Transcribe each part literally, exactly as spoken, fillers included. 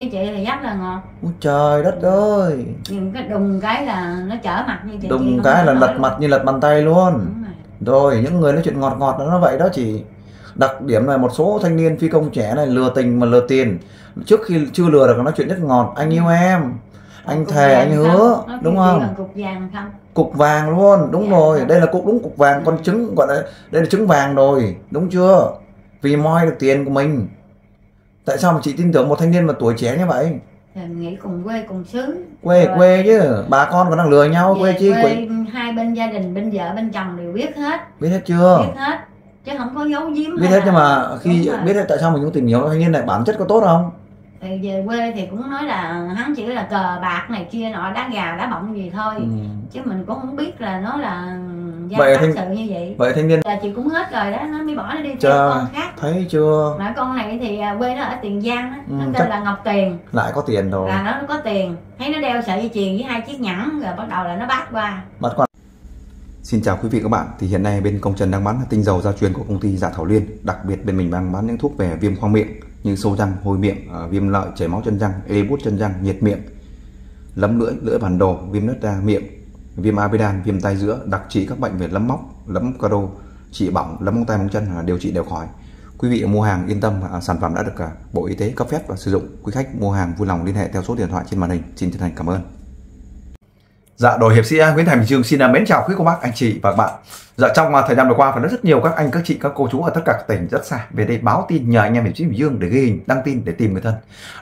Cái chị thì dám là ngọt. Ôi trời đất ơi. Nhưng cái đùng cái là nó trở mặt như chị. Đùng chị cái là lật mặt như lật bàn tay luôn. Rồi những người nói chuyện ngọt ngọt nó vậy đó chị. Đặc điểm là một số thanh niên phi công trẻ này lừa tình mà lừa tiền. Trước khi chưa lừa được nói chuyện rất ngọt. Anh yêu em, anh cục thề anh hứa, đúng không? Cục vàng không? Cục vàng luôn, đúng dạ, rồi. Không? Đây là cục đúng cục vàng, con trứng gọi là đây là trứng vàng rồi, đúng chưa? Vì moi được tiền của mình. Tại sao mà chị tin tưởng một thanh niên mà tuổi trẻ như vậy? Mình nghĩ cùng quê cùng xứ. Quê rồi. Quê chứ, bà con còn đang lừa nhau, về quê chi? Quê hai bên gia đình, bên vợ bên chồng đều biết hết. Biết hết chưa? Biết hết. Chứ không có giấu giếm. Biết hết nhưng mà khi biết hết tại sao mình cũng tìm hiểu thanh niên này bản chất có tốt không? Thì về quê thì cũng nói là hắn chỉ là cờ bạc này kia nọ, đá gà đá bọng gì thôi. Ừ. Chứ mình cũng không biết là nó là gia vậy thanh... sự như vậy. Vậy thanh niên là chị cũng hết rồi đó, nó mới bỏ nó đi theo con khác. Thấy chưa? Mà con này thì quê nó ở Tiền Giang đó, nó ừ, tên là Ngọc Tiền. Lại có tiền rồi. Là nó có tiền, thấy nó đeo sợi dây chuyền với hai chiếc nhẫn rồi bắt đầu là nó bắt qua. Bắt qua. Xin chào quý vị các bạn, thì hiện nay bên Công Trần đang bán tinh dầu gia truyền của công ty Dạ Thảo Liên. Đặc biệt bên mình đang bán những thuốc về viêm khoang miệng như sâu răng, hôi miệng, viêm lợi, chảy máu chân răng, ê buốt chân răng, nhiệt miệng, lấm lưỡi, lưỡi bản đồ, viêm nứt ra miệng, viêm amidan, viêm tai giữa, đặc trị các bệnh về lấm móc, lấm caro, trị bỏng, lấm móng tay móng chân, điều trị đều khỏi. Quý vị mua hàng yên tâm, sản phẩm đã được Bộ Y tế cấp phép và sử dụng. Quý khách mua hàng vui lòng liên hệ theo số điện thoại trên màn hình. Xin chân thành cảm ơn. Dạ, đội hiệp sĩ Nguyễn Thành Bình Dương xin mến chào quý cô bác, anh chị và các bạn. Dạ, trong thời gian vừa qua và rất nhiều các anh, các chị, các cô chú ở tất cả các tỉnh rất xa về đây báo tin nhờ anh em hiệp sĩ Bình Dương để ghi hình, đăng tin để tìm người thân.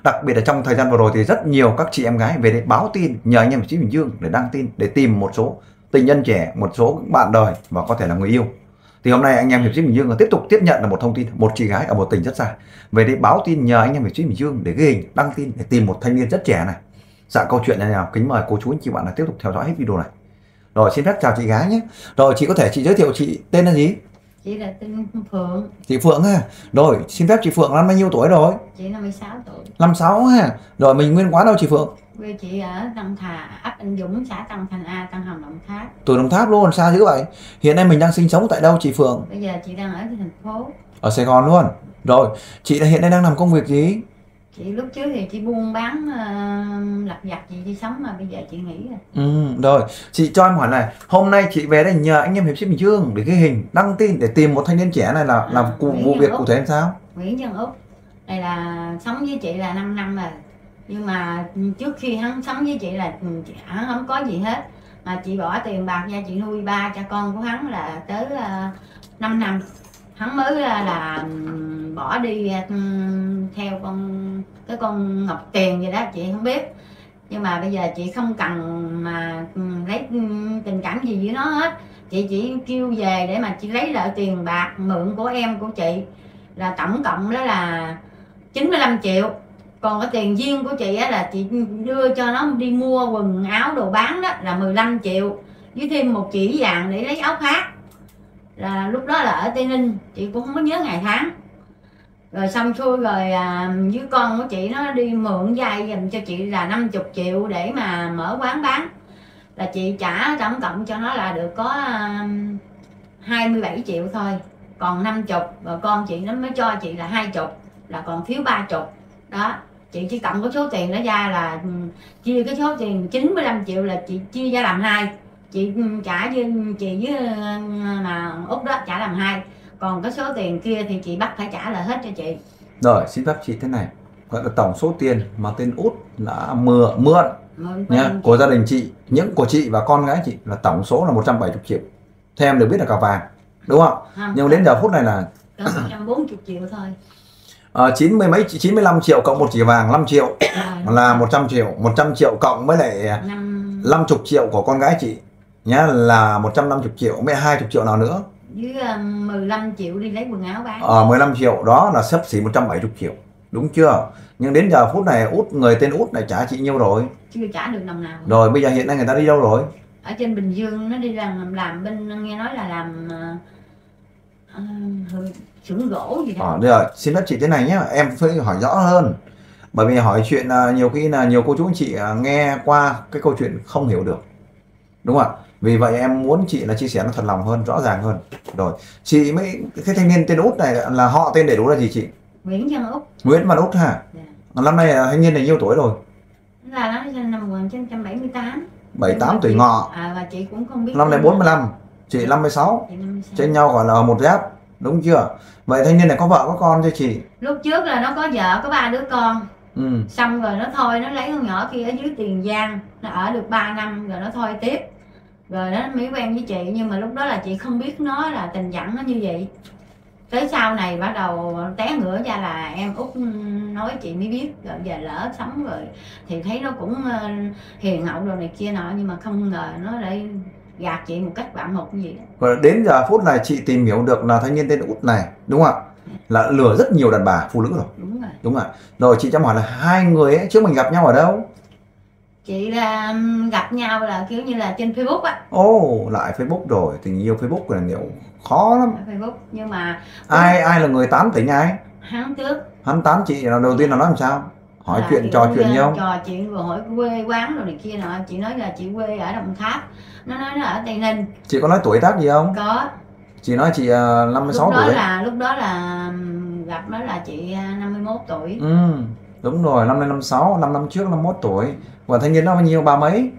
Đặc biệt là trong thời gian vừa rồi thì rất nhiều các chị em gái về đây báo tin nhờ anh em hiệp sĩ Bình Dương để đăng tin để tìm một số tình nhân trẻ, một số bạn đời và có thể là người yêu. Thì hôm nay anh em hiệp sĩ Bình Dương tiếp tục tiếp nhận là một thông tin, một chị gái ở một tỉnh rất xa về đây báo tin nhờ anh em hiệp sĩ Bình Dương để ghi hình, đăng tin để tìm một thanh niên rất trẻ này. Dạ, câu chuyện này nào kính mời cô chú anh chị bạn là tiếp tục theo dõi hết video này. Rồi, xin phép chào chị gái nhé. Rồi, chị có thể chị giới thiệu chị tên là gì? Chị là tên Phượng. Chị Phượng ha. Rồi, xin phép chị Phượng năm bao nhiêu tuổi rồi? Chị năm mươi sáu tuổi. năm mươi sáu ha. Rồi, mình nguyên quán đâu chị Phượng? Quê chị ở Tân Thành, ấp Anh Dũng, xã Tân Thành A, Tân Hồng, Đồng Tháp. Từ Đồng Tháp luôn, xa dữ vậy. Hiện nay mình đang sinh sống tại đâu chị Phượng? Bây giờ chị đang ở thành phố. Ở Sài Gòn luôn. Rồi, chị hiện nay đang làm công việc gì? Chị lúc trước thì chị buôn bán uh, lặt vặt chị đi sống mà bây giờ chị nghỉ rồi. Ừ, rồi, chị cho em hỏi này, hôm nay chị về đây nhờ anh em hiệp sĩ Bình Dương để ghi hình, đăng tin để tìm một thanh niên trẻ này là à, làm cụ, vụ việc cụ thể làm sao? Nguyễn Nhân Út, này là sống với chị là năm năm rồi. Nhưng mà trước khi hắn sống với chị là hắn không có gì hết. Mà chị bỏ tiền bạc ra chị nuôi ba cha con của hắn là tới uh, năm năm. Hắn mới là, là bỏ đi theo con cái con Ngọc Tiền gì đó chị không biết, nhưng mà bây giờ chị không cần mà lấy tình cảm gì với nó hết, chị chỉ kêu về để mà chị lấy lại tiền bạc mượn của em của chị là tổng cộng đó là chín mươi lăm triệu, còn cái tiền riêng của chị là chị đưa cho nó đi mua quần áo đồ bán đó là mười lăm triệu với thêm một chỉ vàng để lấy áo khác. Là lúc đó là ở Tây Ninh, chị cũng không có nhớ ngày tháng. Rồi xong xuôi rồi à, với con của chị nó đi mượn vay dành cho chị là năm mươi triệu để mà mở quán bán. Là chị trả tổng cộng cho nó là được có à, hai mươi bảy triệu thôi. Còn năm mươi, và con chị nó mới cho chị là hai mươi, là còn thiếu ba mươi. Đó, chị chỉ cộng có số tiền đó ra là chia cái số tiền chín mươi lăm triệu là chị chia ra làm hai. Chị trả với chị với mà Út đó trả làm hai, còn cái số tiền kia thì chị bắt phải trả lại hết cho chị. Rồi, xin phép chị thế này, gọi là tổng số tiền mà tên Út đã mượn mượn nha của gia đình chị, những của chị và con gái chị là tổng số là một trăm bảy mươi triệu. Theo em được biết là cả vàng, đúng không? Không, nhưng đến giờ phút này là một trăm bốn mươi triệu thôi. À, chín mươi mấy chín mươi lăm triệu cộng một chỉ vàng năm triệu à, là một trăm triệu, một trăm triệu cộng với lại năm... năm mươi triệu của con gái chị nhá là một trăm năm mươi triệu, mấy hai mươi triệu nào nữa với mười lăm triệu đi lấy quần áo bán. Ờ, mười lăm triệu đó là sắp xỉ một trăm bảy mươi triệu, đúng chưa? Nhưng đến giờ phút này Út, người tên Út này trả chị nhiêu rồi? Chưa trả được đồng nào. Rồi bây giờ hiện nay người ta đi đâu rồi? Ở trên Bình Dương nó đi làm làm bên, nghe nói là làm xưởng uh, gỗ gì đó. Ờ, được rồi, xin phép chị thế này nhé, em phải hỏi rõ hơn. Bởi vì hỏi chuyện nhiều khi là nhiều cô chú anh chị nghe qua cái câu chuyện không hiểu được. Đúng không ạ? Vì vậy em muốn chị là chia sẻ nó thật lòng hơn, rõ ràng hơn. Rồi, chị mấy cái thanh niên tên Út này là họ tên đầy đủ là gì chị? Nguyễn Văn Út. Nguyễn Văn Út ha. Yeah. Năm nay hình như là nhiêu tuổi rồi? Là nó sinh năm một nghìn chín trăm bảy mươi tám. bảy mươi tám tuổi Ngọ. À, và chị cũng không biết. Năm nay bốn mươi lăm, chị năm mươi sáu. Trên nhau gọi là một giáp, đúng chưa? Vậy thanh niên này có vợ có con chưa chị? Lúc trước là nó có vợ có ba đứa con. Ừ. Xong rồi nó thôi, nó lấy con nhỏ kia ở dưới Tiền Giang, nó ở được ba năm rồi nó thôi tiếp. Rồi nó mới quen với chị, nhưng mà lúc đó là chị không biết nó là tình dặn nó như vậy. Tới sau này bắt đầu té ngửa ra là em út nói chị mới biết, rồi giờ lỡ sống rồi thì thấy nó cũng hiền hậu đồ này kia nọ, nhưng mà không ngờ nó lại gạt chị một cách bạo ngược như vậy. Rồi đến giờ phút này chị tìm hiểu được là thanh niên tên Út này đúng không ạ, là lừa rất nhiều đàn bà phụ nữ rồi. Đúng rồi. Đúng rồi. Rồi chị cho hỏi là hai người ấy trước mình gặp nhau ở đâu? Chị là gặp nhau là kiểu như là trên Facebook á. Ồ, oh, lại Facebook rồi, tình yêu Facebook là nhiều khó lắm. Facebook nhưng mà ai ai là người tán tỉnh ai? Hắn trước. Hắn tán chị là đầu tiên là nói làm sao? Hỏi là chuyện trò chuyện nhau. Trò chuyện rồi hỏi quê quán rồi này kia nọ, chị nói là chị quê ở Đồng Tháp. Nó nói nó ở Tây Ninh. Chị có nói tuổi tác gì không? Có. Chị nói chị năm mươi sáu tuổi. Lúc đó tuổi. là lúc đó là gặp đó là chị năm mươi mốt tuổi. Ừ. Đúng rồi, năm nay năm mươi sáu, năm năm trước năm mươi mốt tuổi. Và thanh niên nó bao nhiêu, ba mấy?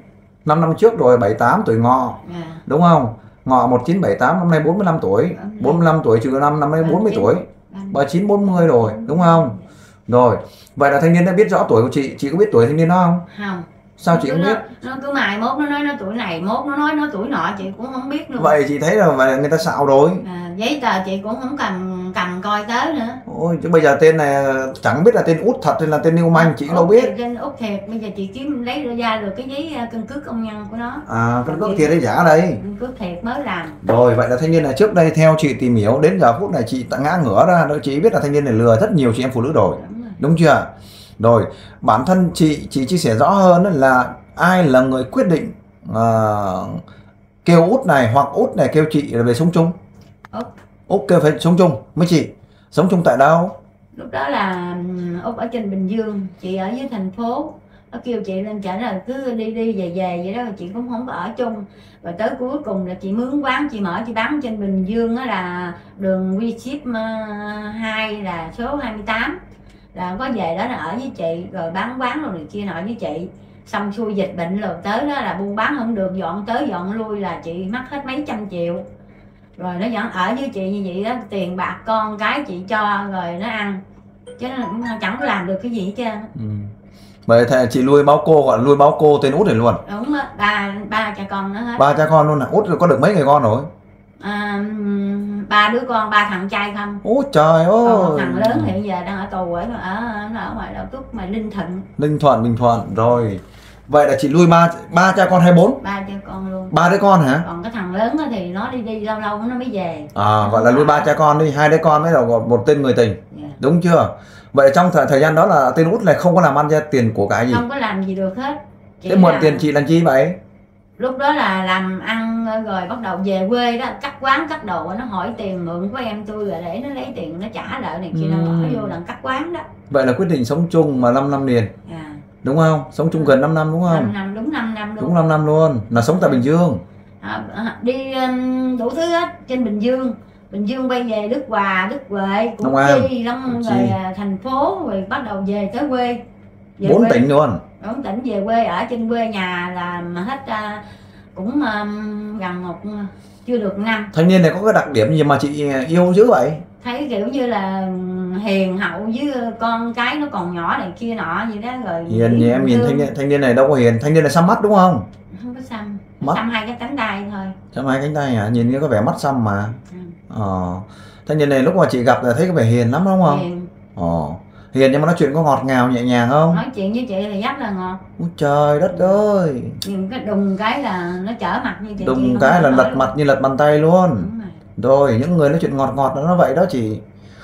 năm năm trước rồi, bảy mươi tám tuổi Ngọ. À. Đúng không? Ngọ một nghìn chín trăm bảy mươi tám, năm nay bốn mươi lăm tuổi. bốn mươi lăm tuổi trừ năm, năm nay bốn mươi tuổi. ba mươi chín, bốn mươi rồi, đúng không? Rồi, vậy là thanh niên đã biết rõ tuổi của chị. Chị có biết tuổi thanh niên đó không? Không. Sao nó chị không biết? Nó, nó cứ mài mốt, nó nói nó tuổi này, mốt nó nói nó tuổi nọ, chị cũng không biết luôn. Vậy chị thấy là, vậy là người ta xạo rồi. À, giấy tờ chị cũng không cần cầm coi tới nữa. Ôi, chứ bây giờ tên này chẳng biết là tên Út thật hay là tên Niêu Manh, chị Út đâu biết. Thì tên Út thiệt, bây giờ chị kiếm lấy ra được cái giấy căn cước công nhân của nó. À, căn cước thiệt đấy giả đây. Căn cước thiệt mới làm. Rồi, vậy là thanh niên này trước đây theo chị tìm hiểu đến giờ phút này chị ngã ngửa ra, chị biết là thanh niên này lừa rất nhiều chị em phụ nữ rồi. Đúng, rồi. Đúng chưa? Rồi, bản thân chị chị chia sẻ rõ hơn là ai là người quyết định uh, kêu Út này hoặc Út này kêu chị là về sống chung? Út. Út kêu phải sống chung mấy chị? Sống chung tại đâu? Lúc đó là Út ở trên Bình Dương, chị ở dưới thành phố. Nó kêu chị lên chợ là cứ đi đi về về vậy đó, chị cũng không có ở chung. Rồi tới cuối cùng là chị mướn quán, chị mở, chị bán trên Bình Dương đó là đường Quy Ship hai là số hai mươi tám. Là có về đó là ở với chị, rồi bán quán rồi này kia nọ với chị. Xong xuôi dịch bệnh rồi tới đó là buôn bán không được, dọn tới dọn lui là chị mắc hết mấy trăm triệu. Rồi nó vẫn ở với chị như vậy đó, tiền bạc con cái chị cho rồi nó ăn. Chứ nó cũng chẳng có làm được cái gì hết trơn. Ừ. Vậy thì chị nuôi báo cô, gọi là nuôi báo cô tên Út này luôn. Đúng á, ba, ba cha con nữa hết. Ba cha con luôn à, Út có được mấy người con rồi? À, ba đứa con, ba thằng trai không? Ôi trời ơi. Còn một thằng lớn hiện giờ đang ở tù ở, ở, ở ngoài đảo Túc mà Ninh Thuận. Ninh Thuận, Ninh Thuận rồi. Vậy là chị nuôi ba ba cha con hay bốn? Ba cha con luôn. Ba đứa con hả? Còn cái thằng lớn thì nó đi đi lâu lâu nó mới về. À, gọi là nuôi ba cha con đi, hai đứa con mới là một tên người tình. Yeah. Đúng chưa? Vậy trong thời, thời gian đó là tên Út này không có làm ăn ra tiền của cái gì? Không có làm gì được hết. Thế mượn tiền chị làm chi vậy? Lúc đó là làm ăn rồi bắt đầu về quê đó, cắt quán cắt đồ, nó hỏi tiền mượn của em tôi rồi để nó lấy tiền nó trả lại này kia, uhm. nó bỏ vô đằng cắt quán đó. Vậy là quyết định sống chung mà năm năm liền. À. Đúng không? Sống chung gần năm năm đúng không? năm năm, đúng năm năm luôn. Đúng năm năm luôn, là sống tại Bình Dương. À, đi um, đủ thứ hết, trên Bình Dương. Bình Dương quay về Đức Hòa, Đức Huệ, Củ Chi, Long rồi thành phố rồi bắt đầu về tới quê. Về bốn quê. Tỉnh luôn. Bốn tỉnh về quê, ở trên quê nhà là hết uh, cũng um, gần một chưa được năm. Thanh niên này có cái đặc điểm gì mà chị yêu dữ vậy? Thấy kiểu như là hiền hậu với con cái nó còn nhỏ này kia nọ gì đó rồi. Hiền thì em nhìn thanh niên, thanh niên này đâu có hiền, thanh niên này xăm mắt đúng không? Không có xăm, mắt. Xăm hai cái cánh tay thôi. Xăm hai cánh tay hả? Nhìn như có vẻ mắt xăm mà. Ừ. Ờ. Thanh niên này lúc mà chị gặp là thấy có vẻ hiền lắm đúng không? Hiền. Ờ. Hiền nhưng mà nói chuyện có ngọt ngào nhẹ nhàng không? Nói chuyện với chị thì rất là ngọt. Ôi trời đất ơi. Nhìn cái đùng cái là nó trở mặt như chị. Đùng cái là lật mặt như lật bàn tay luôn. Đúng rồi. Rồi những người nói chuyện ngọt ngọt nó vậy đó chị.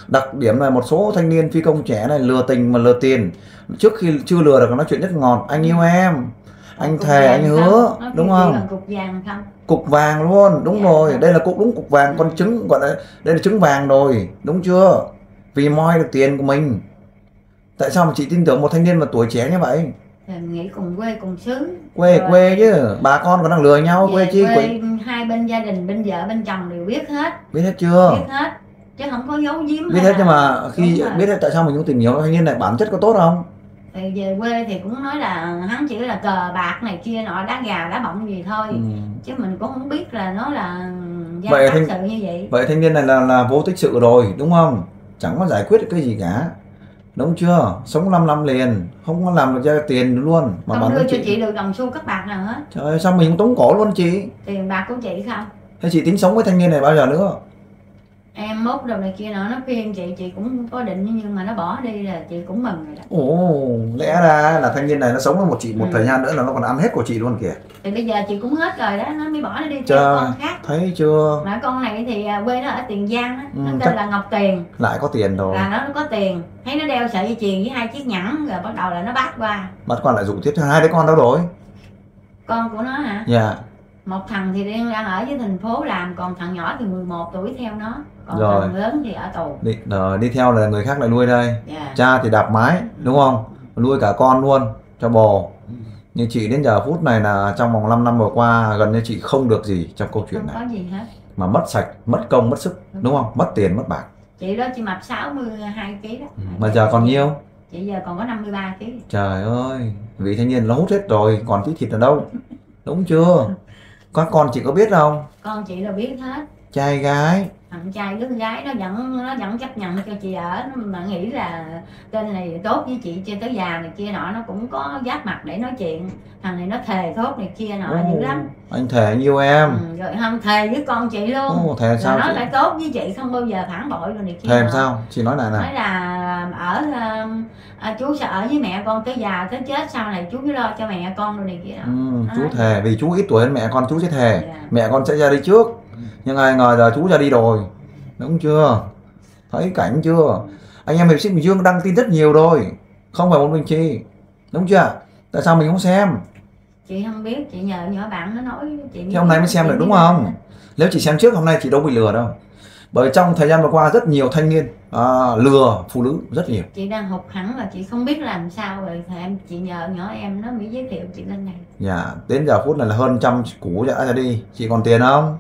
Đặc điểm là một số thanh niên phi công trẻ này lừa tình mà lừa tiền. Trước khi chưa lừa được nói chuyện rất ngọt. Anh yêu em, anh cục thề anh hứa, đúng không? Cục vàng không? Cục vàng luôn, đúng dạ, rồi. Không? Đây là cục đúng cục vàng, con trứng gọi là đây là trứng vàng rồi, đúng chưa? Vì moi được tiền của mình. Tại sao mà chị tin tưởng một thanh niên mà tuổi trẻ như vậy? Mình nghĩ cùng quê cùng xứ. Quê rồi. Quê chứ, bà con còn đang lừa nhau, về quê chi quê. Quê hai bên gia đình, bên vợ bên chồng đều biết hết. Biết hết chưa? Biết hết. Chứ không có giấu giếm. Biết hết nhưng mà khi biết hết tại sao mình không tìm hiểu thanh niên này bản chất có tốt không? Thì về quê thì cũng nói là hắn chỉ là cờ bạc này kia nọ, đá gà đá bọng gì thôi, ừ. chứ mình cũng không biết là nó là gia vậy thanh, sự như vậy. Vậy thanh niên này là là vô tích sự rồi đúng không? Chẳng có giải quyết được cái gì cả, đúng chưa? Sống năm năm liền không có làm được ra tiền luôn mà không đưa cho chị... chị được đồng xu các bạc nào hết. Trời ơi, sao mình cũng tống cổ luôn chị? Tiền bạc của chị không? Thế chị tính sống với thanh niên này bao giờ nữa? Em mốt đầu này kia nọ nó khuyên chị, chị cũng có định nhưng mà nó bỏ đi là chị cũng mừng rồi đó. Ồ, lẽ ra là thanh niên này nó sống với một chị một ừ. thời gian nữa là nó còn ăn hết của chị luôn kìa. Thì bây giờ chị cũng hết rồi đó, nó mới bỏ nó đi theo con khác. Thấy chưa? Mà con này thì quê nó ở Tiền Giang đó, nó ừ, tên là Ngọc Tiền. Lại có tiền rồi. Là nó có tiền, thấy nó đeo sợi dây chuyền với hai chiếc nhẫn rồi bắt đầu là nó bắt qua. Bắt qua lại dụ tiếp theo hai đứa con đó rồi. Con của nó hả? Dạ. Yeah. Một thằng thì đang ở với thành phố làm, còn thằng nhỏ thì mười một tuổi theo nó, còn rồi. Thằng lớn thì ở tù đi, rồi, đi theo là người khác lại nuôi đây, yeah. Cha thì đạp mái đúng không, nuôi cả con luôn cho bồ. Nhưng chị đến giờ phút này là trong vòng năm năm vừa qua gần như chị không được gì trong câu chuyện này, không có gì hết mà mất sạch, mất công, mất sức đúng không, mất tiền mất bạc. Chị đó chị mập sáu mươi hai ký đó, ừ. mà giờ còn nhiêu? Chị giờ còn có năm mươi ba ký. Trời ơi, vì thanh niên nó hút hết rồi còn tí thịt ở đâu, đúng chưa? Các con chị có biết không? Con chị là biết hết. Trai gái? Thằng trai đứa gái nó vẫn nó vẫn chấp nhận cho chị ở, mà nghĩ là tên này tốt với chị cho tới già này kia nọ, nó cũng có giáp mặt để nói chuyện. Thằng này nó thề thốt này kia nọ dữ lắm. Anh thề anh yêu em. Ừ, rồi không thề với con chị luôn. Ồ, thề sao? Rồi nó phải tốt với chị không bao giờ phản bội rồi này kia. Thề sao? Chị nói lại nè. Nói là ở à, chú sẽ ở với mẹ con tới già tới chết, sau này chú cứ lo cho mẹ con rồi này kia nọ. Ừ, chú nói. Thề vì chú ít tuổi hơn mẹ con, chú sẽ thề. Yeah. Mẹ con sẽ ra đi trước. Nhưng ai ngờ giờ chú ra đi rồi, đúng chưa? Thấy cảnh chưa? Anh em Hiệp Sĩ Bình Dương đăng tin rất nhiều rồi, không phải một mình chị, đúng chưa? Tại sao mình không xem? Chị không biết, chị nhờ nhỏ bạn nó nói chị. Thế hôm nay mới xem được đúng không? Đó. Nếu chị xem trước hôm nay chị đâu bị lừa đâu. Bởi trong thời gian vừa qua rất nhiều thanh niên à, lừa phụ nữ rất nhiều. Chị đang hụt hẳn là chị không biết làm sao rồi, thì em chị nhờ nhỏ em nó mới giới thiệu chị lên này. Dạ, đến giờ phút này là hơn trăm củ đã ra đi, chị còn tiền không?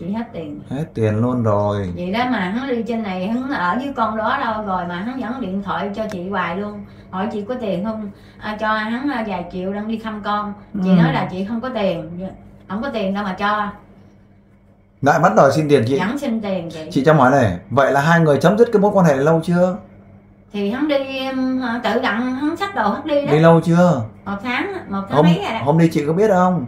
Chị hết tiền. Hết tiền luôn rồi. Vậy đó mà hắn đi trên này, hắn ở với con đó đâu rồi mà hắn vẫn điện thoại cho chị hoài luôn. Hỏi chị có tiền không, à, cho hắn vài triệu đang đi thăm con. Chị ừ. nói là chị không có tiền. Không có tiền đâu mà cho. Lại bắt đầu xin tiền chị. Vẫn xin tiền chị. Chị cho hỏi này, vậy là hai người chấm dứt cái mối quan hệ lâu chưa? Thì hắn đi tự đặng, hắn xách đồ hắn đi đó. Đi lâu chưa? Một tháng, một tháng hôm, mấy rồi đó. Hôm đi chị có biết không?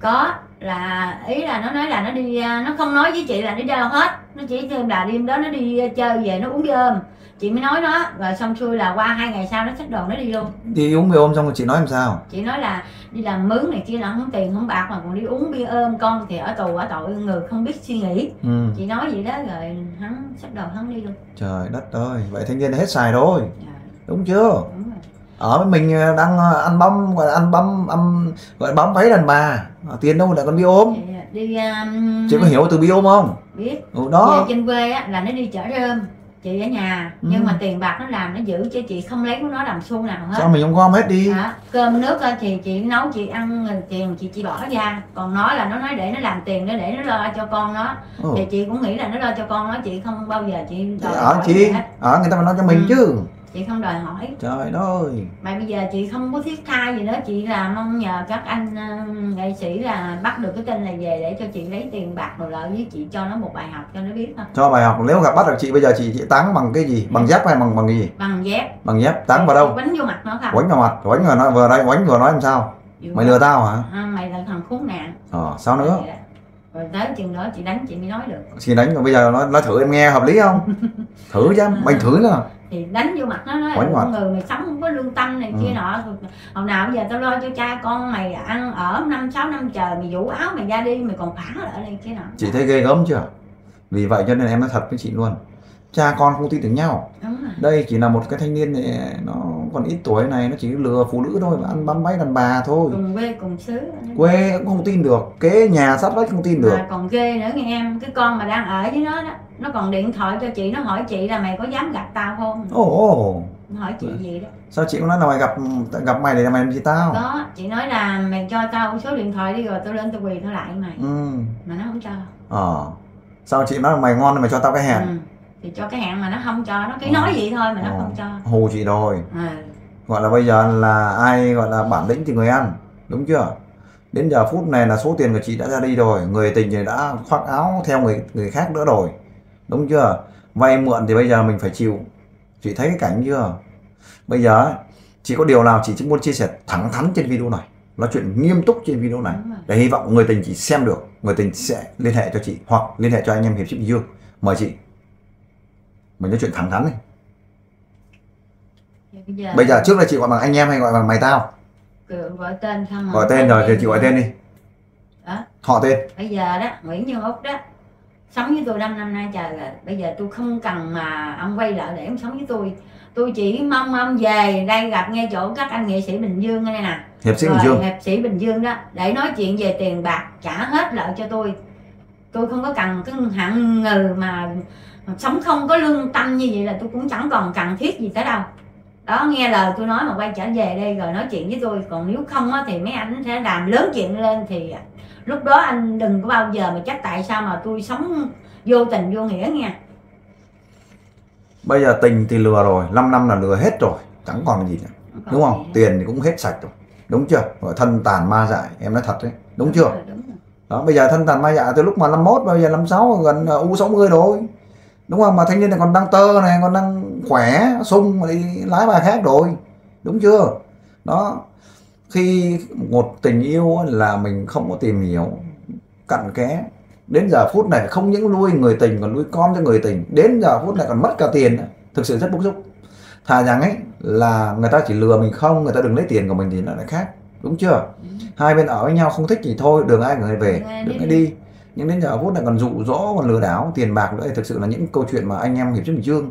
Có. Là ý là nó nói là nó đi, nó không nói với chị là nó đi đâu hết, nó chỉ thêm là đêm đó nó đi chơi về nó uống bia ôm, chị mới nói nó, rồi xong xuôi là qua hai ngày sau nó xách đồ nó đi luôn. Đi uống bia ôm xong rồi chị nói làm sao? Chị nói là đi làm mướn này kia là không tiền không bạc mà còn đi uống bia ôm, con thì ở tù ở tội người không biết suy nghĩ, ừ. chị nói vậy đó rồi hắn xách đồ hắn đi luôn. Trời đất ơi, vậy thanh niên hết xài rồi, dạ. đúng chưa? Đúng rồi. Ở với mình đang ăn bấm, gọi là ăn bấm, ăn, gọi là bấm váy đàn bà, tiền đâu lại còn bi ôm. Đi, đi, um... Chị có hiểu từ bi ôm không? Biết. Ừ, đó. Về trên quê á, là nó đi chở rơm, chị ở nhà, nhưng ừ. mà tiền bạc nó làm nó giữ cho chị không lấy của nó làm xu nào hết. Sao mình không gom hết đi? À, cơm nước thì chị nấu chị ăn, tiền chị chỉ bỏ ra, còn nó là nó nói để nó làm tiền để, để nó lo cho con nó, ừ. thì chị cũng nghĩ là nó lo cho con nó, chị không bao giờ chị đòi hỏi gì hết. Ở người ta phải lo cho mình ừ. chứ. Chị không đòi hỏi. Trời ơi. Mà bây giờ chị không có thiết tha gì nữa, chị là mong nhờ các anh uh, nghệ sĩ là bắt được cái tên này về để cho chị lấy tiền bạc đồ lợi với chị, cho nó một bài học cho nó biết thôi. Cho bài học, nếu gặp bắt được chị bây giờ chị chị táng bằng cái gì? Bằng dép hay bằng bằng gì? Bằng dép. Bằng dép, táng vào đâu? Quánh vô mặt nó không? Quánh vào mặt, quánh vào nó vừa đây, quánh vừa nói làm sao? Dù mày lừa tao hả? À, mày là thằng khốn nạn. Ờ, à, sao nữa? Rồi tới chừng đó chị đánh chị mới nói được. Chị đánh rồi bây giờ nó nói thử em nghe hợp lý không? Thử chứ, mình thử nữa. Thì đánh vô mặt nó nói là con người mày sống không có lương tâm này ừ. kia nọ, hồi nào bây giờ tao lo cho cha con mày ăn ở năm sáu năm trời, mày vũ áo mày ra đi mày còn phản lại này kia nọ. Chị thấy ghê gớm chưa? Vì vậy cho nên em nói thật với chị luôn, cha con không tin tưởng nhau. Đúng rồi. Đây chỉ là một cái thanh niên này, nó còn ít tuổi này, nó chỉ lừa phụ nữ thôi, ăn bám váy đàn bà thôi. Cùng quê cùng xứ, quê cũng không tin được, kế nhà sát vách không tin được. Mà còn ghê nữa nghe em, cái con mà đang ở với nó đó, nó còn điện thoại cho chị, nó hỏi chị là mày có dám gặp tao không? Ồ, ồ. Nó hỏi chị gì đó. Sao chị cũng nói là mày gặp gặp mày để làm mày làm gì tao? Đó, chị nói là mày cho tao số điện thoại đi rồi tao lên tao quỳ tao lại mày. Ừ. Mà nó không cho. Ờ. À. Sao chị nói là mày ngon thì mày cho tao cái hẹn? Ừ. Thì cho cái hẹn mà nó không cho, nó cứ nói vậy thôi mà nó không cho. Hù chị rồi. À. Gọi là bây giờ là ai gọi là bản lĩnh thì người ăn, đúng chưa? Đến giờ phút này là số tiền của chị đã ra đi rồi, người tình thì đã khoác áo theo người người khác nữa rồi, đúng chưa? Vay mượn thì bây giờ mình phải chịu. Chị thấy cái cảnh chưa? Bây giờ chỉ có điều nào chị chỉ muốn chia sẻ thẳng thắn trên video này, nói chuyện nghiêm túc trên video này, để hy vọng người tình chị xem được, người tình sẽ liên hệ cho chị hoặc liên hệ cho anh em Hiệp Sĩ Bình Dương. Mời chị, mình nói chuyện thẳng thắn này. Bây giờ, bây giờ trước là chị gọi bằng anh em hay gọi bằng mày tao? Gọi tên không? Gọi tên rồi thì chị gọi tên đi. Đó. Họ tên. Bây giờ đó, Nguyễn Nhân Út đó, sống với tôi năm năm nay trời rồi. Bây giờ tôi không cần mà ông quay lại để ông sống với tôi. Tôi chỉ mong ông về đây gặp ngay chỗ các anh nghệ sĩ Bình Dương đây nè. Hiệp sĩ Bình Dương. Hiệp sĩ Bình Dương đó, để nói chuyện về tiền bạc trả hết lợi cho tôi. Tôi không có cần cái hạng ngừ mà sống không có lương tâm như vậy là tôi cũng chẳng còn cần thiết gì tới đâu. Đó, nghe lời tôi nói mà quay trở về đây rồi nói chuyện với tôi. Còn nếu không á, thì mấy anh sẽ làm lớn chuyện lên. Thì lúc đó anh đừng có bao giờ mà trách tại sao mà tôi sống vô tình vô nghĩa nha. Bây giờ tình thì lừa rồi, năm năm là lừa hết rồi, chẳng còn gì nữa, đúng không? Tiền thì cũng hết sạch rồi, đúng chưa? Rồi thân tàn ma dại, em nói thật đấy, đúng, đúng chưa? Rồi, đúng rồi. Đó, bây giờ thân tàn ma dại từ lúc mà năm mốt, bây giờ năm sáu gần U sáu mươi rồi, đúng không? Mà thanh niên này còn đang tơ này, còn đang khỏe, sung mà đi lái bài khác rồi, đúng chưa? Đó, khi một tình yêu là mình không có tìm hiểu cặn kẽ, đến giờ phút này không những nuôi người tình còn nuôi con cho người tình, đến giờ phút này còn mất cả tiền, thực sự rất bức xúc. Thà rằng ấy là người ta chỉ lừa mình không, người ta đừng lấy tiền của mình thì nó lại khác, đúng chưa? Ừ. Hai bên ở với nhau không thích thì thôi, đừng ai người về, đừng ai đi. Nhưng đến giờ phút này còn dụ dỗ, còn lừa đảo, tiền bạc nữa, thực sự là những câu chuyện mà anh em Hiệp sĩ Bình Dương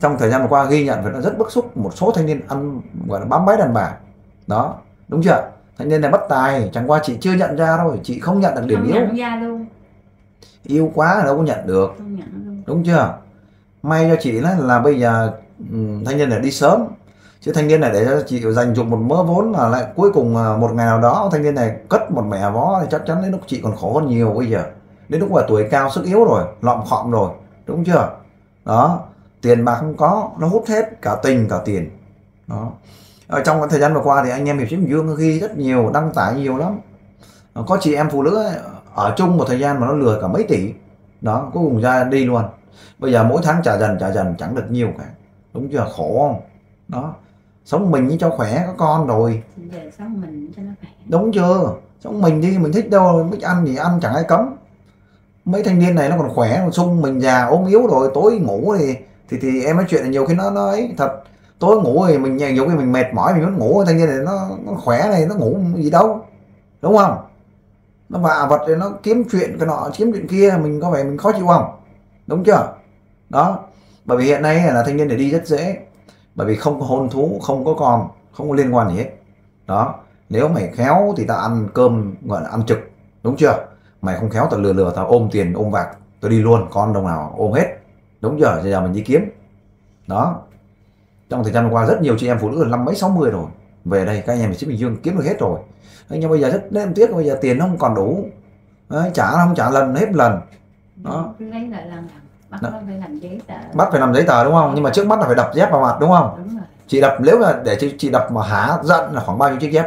trong thời gian vừa qua ghi nhận phải là rất bức xúc. Một số thanh niên ăn gọi là bám bái đàn bà, đó, đúng chưa? Thanh niên này bất tài, chẳng qua chị chưa nhận ra thôi, chị không nhận được điểm yếu. Yêu quá là đâu có nhận được, nhận đúng chưa? May cho chị là, là bây giờ thanh niên này đi sớm, chứ thanh niên này để cho chị dành dụng một mớ vốn mà lại cuối cùng một ngày nào đó thanh niên này cất một mẻ vó thì chắc chắn đến lúc chị còn khổ hơn nhiều. Bây giờ đến lúc là tuổi cao sức yếu rồi, lọm khọm rồi, đúng chưa? Đó, tiền bạc không có, nó hút hết cả tình cả tiền. Đó, ở trong cái thời gian vừa qua thì anh em Hiệp sĩ Bình Dương ghi rất nhiều, đăng tải nhiều lắm, có chị em phụ nữ ấy, ở chung một thời gian mà nó lừa cả mấy tỷ, đó, cuối cùng ra đi luôn. Bây giờ mỗi tháng trả dần trả dần chẳng được nhiều cả, đúng chưa? Khổ không? Đó, sống mình như cho khỏe, có con rồi, để sống mình cho nó khỏe, đúng chưa? Sống mình đi, mình thích đâu mình ăn gì ăn, chẳng ai cấm. Mấy thanh niên này nó còn khỏe, còn sung, mình già ốm yếu rồi tối ngủ thì thì thì em nói chuyện là nhiều khi nó nó ấy thật, tối ngủ thì mình nhiều khi mình mệt mỏi mình muốn ngủ, thanh niên này nó, nó khỏe này nó ngủ gì đâu, đúng không? Nó vạ vật thì nó kiếm chuyện cái nọ kiếm chuyện kia, mình có vẻ mình khó chịu không, đúng chưa? Đó, bởi vì hiện nay là thanh niên để đi rất dễ, bởi vì không có hôn thú, không có con, không có liên quan gì hết. Đó, nếu mày khéo thì ta ăn cơm gọi là ăn trực, đúng chưa? Mày không khéo tao lừa lừa tao ôm tiền ôm vạc tôi đi luôn, con đồng nào ôm hết, đúng chưa? Bây giờ mình đi kiếm. Đó, trong thời gian qua rất nhiều chị em phụ nữ năm mấy sáu mươi rồi về đây các anh em Hiệp sĩ Bình Dương kiếm được hết rồi, nhưng bây giờ rất nên tiếc, bây giờ tiền nó không còn đủ. Đấy, trả không trả lần hết lần đó, lấy lại lần, bắt phải làm giấy tờ, bắt phải làm giấy tờ, đúng không? Nhưng mà trước mắt là phải đập dép vào mặt, đúng không? Đúng rồi. Chị đập, nếu là để chị, chị đập mà hả giận là khoảng bao nhiêu chiếc dép?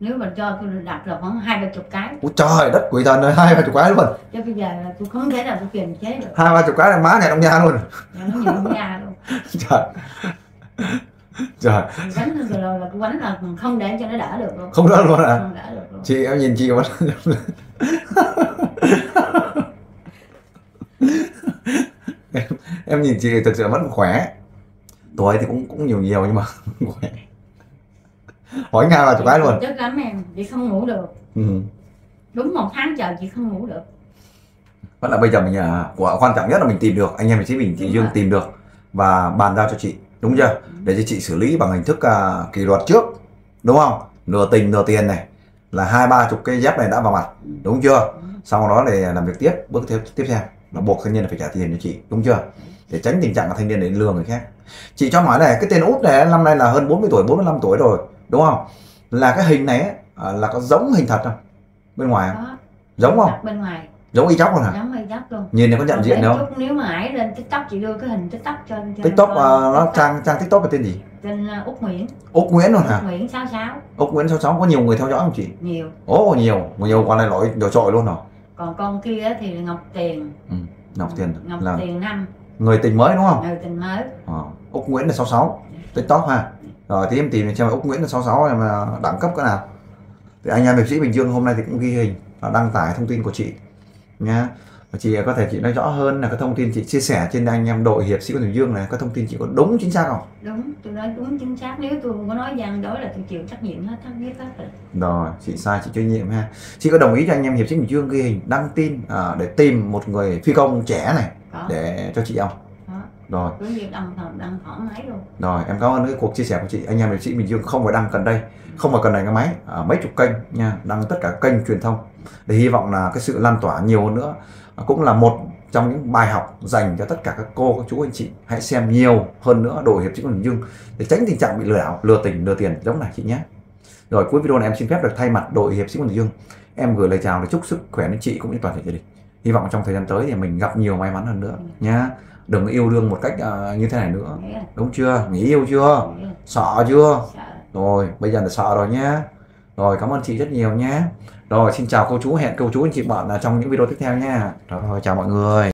Nếu mà cho tôi đập là khoảng hai ba chục cái. Ủa trời đất quỷ thần ơi, hai ba chục cái luôn. Chứ bây giờ là tôi không thể nào tôi kiềm chế được. Hai ba chục cái là má nhà trong nhà luôn. Nhà trong nhà luôn. Trời. Trời. Quánh rồi là quánh là không để cho nó đỡ được luôn. Không đỡ luôn à? Không đỡ được luôn. Chị em nhìn chị quánh. em, em nhìn chị thực sự vẫn khỏe. Tuổi thì cũng cũng nhiều nhiều nhưng mà khỏe. Hỏi ngay là chụp cái luôn. Tức lắm em, chị không ngủ được. Ừ. Đúng một tháng chờ chị không ngủ được. Vẫn là bây giờ mình à, của quan trọng nhất là mình tìm được anh em Hiệp sĩ Bình Dương, tìm được và bàn giao cho chị, đúng chưa? Ừ. Để cho chị xử lý bằng hình thức à, kỷ luật trước, đúng không? Nửa tình nửa tiền này là hai ba chục cây dép này đã vào mặt, ừ, đúng chưa? Ừ. Sau đó để làm việc tiếp, bước theo tiếp theo là buộc thanh niên là phải trả tiền cho chị, đúng chưa? Ừ. Để tránh tình trạng là thanh niên để lừa người khác. Chị cho hỏi này, cái tên Út này năm nay là hơn bốn mươi tuổi, bốn mươi lăm tuổi rồi, đúng không? Là cái hình này là có giống hình thật không? Bên ngoài không? Đó. Giống không? Bên ngoài. Giống y chóc luôn hả? Giống y chóc luôn. Nhìn này có nhận diện đâu? Nếu mà hãy lên TikTok chị đưa cái hình TikTok cho. cho TikTok, uh, nó TikTok. trang trang TikTok là tên gì? Trên Úc Nguyễn. Úc Nguyễn rồi hả? Úc Nguyễn sáu sáu. Úc Nguyễn sáu sáu có nhiều người theo dõi không chị? Nhiều. Ồ nhiều, nhiều con này nổi nổi trội luôn rồi. Còn con kia thì Ngọc Tiền. Ừ, Ngọc Tiền. Ngọc là... Tiền năm. Người tình mới đúng không? Người tình mới. À, Úc Nguyễn là sáu sáu. TikTok ha. Rồi thì em tìm xem Úc Nguyễn là sáu sáu mà đẳng cấp cái nào. Thì anh em hiệp sĩ Bình Dương hôm nay thì cũng ghi hình và đăng tải thông tin của chị nha. Chị có thể chị nói rõ hơn là cái thông tin chị chia sẻ trên anh em đội hiệp sĩ Bình Dương này, các thông tin chị có đúng chính xác không? Đúng, tôi nói đúng chính xác. Nếu tôi không có nói rằng đó là tôi chịu trách nhiệm hết, thắc biết hết rồi. Rồi, chị sai chị chịu trách nhiệm ha. Chị có đồng ý cho anh em hiệp sĩ Bình Dương ghi hình đăng tin à, để tìm một người phi công trẻ này có. Để cho chị không? Đó. Rồi. Cứ việc đăng đăng thoải mái luôn. Rồi, em cảm ơn cái cuộc chia sẻ của chị. Anh em hiệp sĩ Bình Dương không phải đăng cần đây, không phải cần này cái máy, à, mấy chục kênh nha, đăng tất cả kênh truyền thông để hy vọng là cái sự lan tỏa nhiều hơn nữa. Cũng là một trong những bài học dành cho tất cả các cô, các chú, anh chị. Hãy xem nhiều hơn nữa đội hiệp sĩ Bình Dương để tránh tình trạng bị lừa đảo, lừa tình, lừa tiền giống này chị nhé. Rồi cuối video này em xin phép được thay mặt đội hiệp sĩ Bình Dương, em gửi lời chào để chúc sức khỏe đến chị cũng như toàn thể gia đình. Hy vọng trong thời gian tới thì mình gặp nhiều may mắn hơn nữa nhá. Đừng yêu đương một cách uh, như thế này nữa. Đúng chưa? Nghĩ yêu chưa? Sợ chưa? Rồi, bây giờ là sợ rồi nhá. Rồi, cảm ơn chị rất nhiều nhé. Rồi, xin chào cô chú, hẹn cô chú anh chị bạn trong những video tiếp theo nha. Rồi, chào mọi người.